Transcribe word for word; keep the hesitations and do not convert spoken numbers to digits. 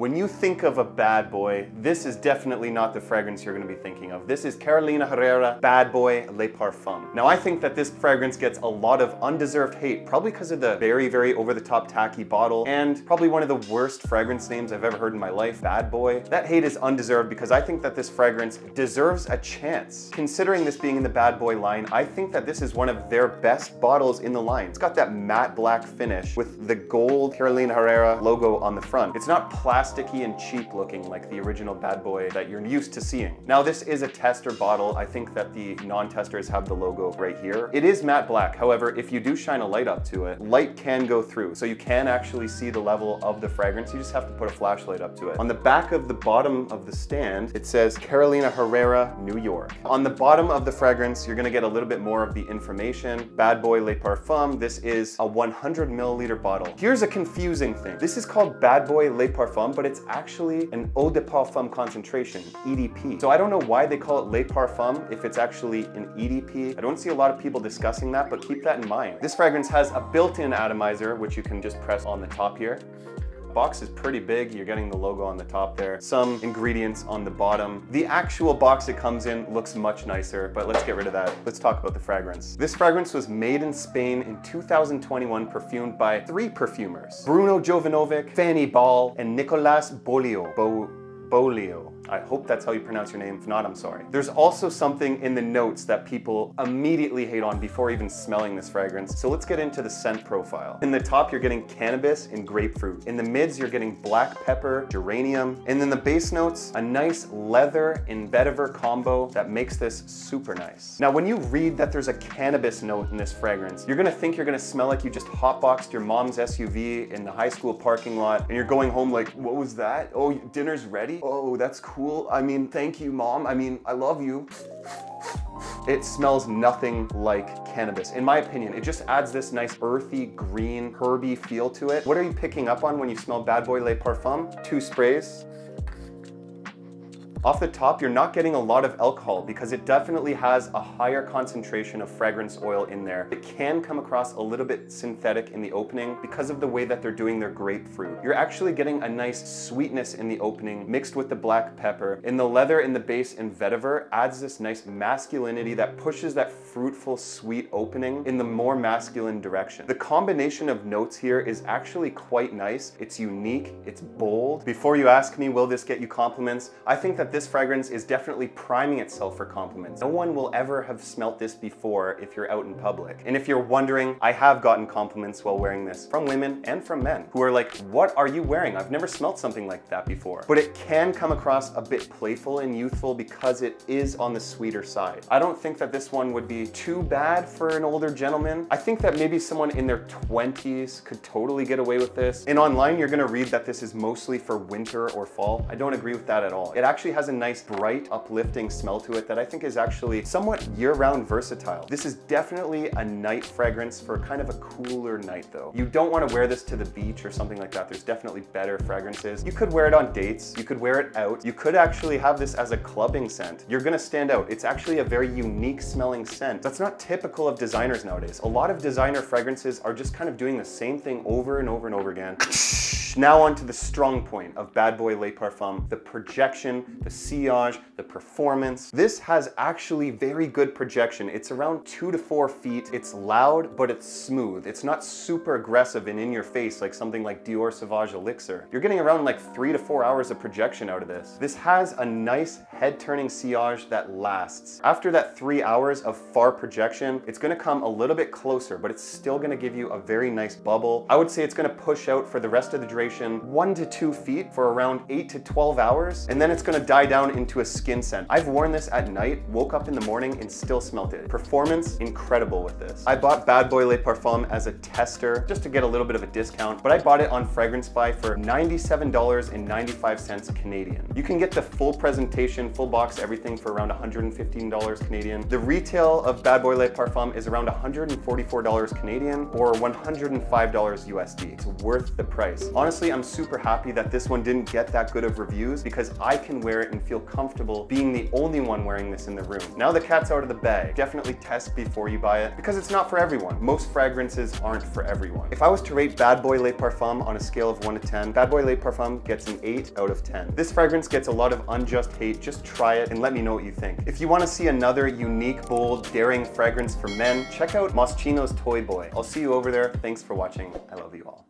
When you think of a bad boy, this is definitely not the fragrance you're going to be thinking of. This is Carolina Herrera Bad Boy Le Parfum. Now I think that this fragrance gets a lot of undeserved hate, probably because of the very, very over-the-top tacky bottle and probably one of the worst fragrance names I've ever heard in my life, Bad Boy. That hate is undeserved because I think that this fragrance deserves a chance. Considering this being in the Bad Boy line, I think that this is one of their best bottles in the line. It's got that matte black finish with the gold Carolina Herrera logo on the front. It's not plastic. Plasticky and cheap looking like the original Bad Boy that you're used to seeing. Now this is a tester bottle. I think that the non-testers have the logo right here. It is matte black. However, if you do shine a light up to it, light can go through. So you can actually see the level of the fragrance. You just have to put a flashlight up to it. On the back of the bottom of the stand, it says Carolina Herrera, New York. On the bottom of the fragrance, you're gonna get a little bit more of the information. Bad Boy Le Parfum. This is a one hundred milliliter bottle. Here's a confusing thing. This is called Bad Boy Le Parfum, but it's actually an eau de parfum concentration, E D P. So I don't know why they call it Le Parfum if it's actually an E D P. I don't see a lot of people discussing that, but keep that in mind. This fragrance has a built-in atomizer, which you can just press on the top here. Box is pretty big. You're getting the logo on the top there. Some ingredients on the bottom. The actual box it comes in looks much nicer, but let's get rid of that. Let's talk about the fragrance. This fragrance was made in Spain in two thousand twenty-one, perfumed by three perfumers. Bruno Jovanovic, Fanny Ball, and Nicolas Bolio. Bo Bolio. I hope that's how you pronounce your name. If not, I'm sorry. There's also something in the notes that people immediately hate on before even smelling this fragrance. So let's get into the scent profile. In the top, you're getting cannabis and grapefruit. In the mids, you're getting black pepper, geranium, and then the base notes, a nice leather and vetiver combo that makes this super nice. Now, when you read that there's a cannabis note in this fragrance, you're gonna think you're gonna smell like you just hotboxed your mom's S U V in the high school parking lot, and you're going home like, what was that? Oh, dinner's ready? Oh, that's cool. I mean, thank you, Mom. I mean, I love you. It smells nothing like cannabis. In my opinion, it just adds this nice earthy, green, herby feel to it. What are you picking up on when you smell Bad Boy Le Parfum? Two sprays. Off the top, you're not getting a lot of alcohol because it definitely has a higher concentration of fragrance oil in there. It can come across a little bit synthetic in the opening because of the way that they're doing their grapefruit. You're actually getting a nice sweetness in the opening mixed with the black pepper. In the leather, in the base, and vetiver adds this nice masculinity that pushes that fruitful, sweet opening in the more masculine direction. The combination of notes here is actually quite nice. It's unique, it's bold. Before you ask me, will this get you compliments? I think that this fragrance is definitely priming itself for compliments. No one will ever have smelt this before if you're out in public. And if you're wondering, I have gotten compliments while wearing this from women and from men who are like, what are you wearing? I've never smelled something like that before. But it can come across a bit playful and youthful because it is on the sweeter side. I don't think that this one would be too bad for an older gentleman. I think that maybe someone in their twenties could totally get away with this. And online, you're gonna read that this is mostly for winter or fall. I don't agree with that at all. It actually has has a nice bright uplifting smell to it that I think is actually somewhat year-round versatile. This is definitely a night fragrance for kind of a cooler night though. You don't want to wear this to the beach or something like that. There's definitely better fragrances. You could wear it on dates. You could wear it out. You could actually have this as a clubbing scent. You're gonna stand out. It's actually a very unique smelling scent. That's not typical of designers nowadays. A lot of designer fragrances are just kind of doing the same thing over and over and over again. Now on to the strong point of Bad Boy Le Parfum, the projection, the sillage, the performance. This has actually very good projection. It's around two to four feet. It's loud, but it's smooth. It's not super aggressive and in your face like something like Dior Sauvage Elixir. You're getting around like three to four hours of projection out of this. This has a nice head-turning sillage that lasts. After that three hours of far projection, it's gonna come a little bit closer, but it's still gonna give you a very nice bubble. I would say it's gonna push out for the rest of the drink one to two feet for around eight to twelve hours, and then it's gonna die down into a skin scent. I've worn this at night, woke up in the morning, and still smelt it. Performance, incredible with this. I bought Bad Boy Le Parfum as a tester just to get a little bit of a discount, but I bought it on Fragrance Buy for ninety-seven dollars and ninety-five cents Canadian. You can get the full presentation, full box, everything for around one hundred fifteen dollars Canadian. The retail of Bad Boy Le Parfum is around one hundred forty-four dollars Canadian or one hundred five dollars U S D. It's worth the price. Honestly, honestly, I'm super happy that this one didn't get that good of reviews because I can wear it and feel comfortable being the only one wearing this in the room. Now the cat's out of the bag. Definitely test before you buy it because it's not for everyone. Most fragrances aren't for everyone. If I was to rate Bad Boy Le Parfum on a scale of one to ten, Bad Boy Le Parfum gets an eight out of ten. This fragrance gets a lot of unjust hate. Just try it and let me know what you think. If you want to see another unique, bold, daring fragrance for men, check out Moschino's Toy Boy. I'll see you over there. Thanks for watching. I love you all.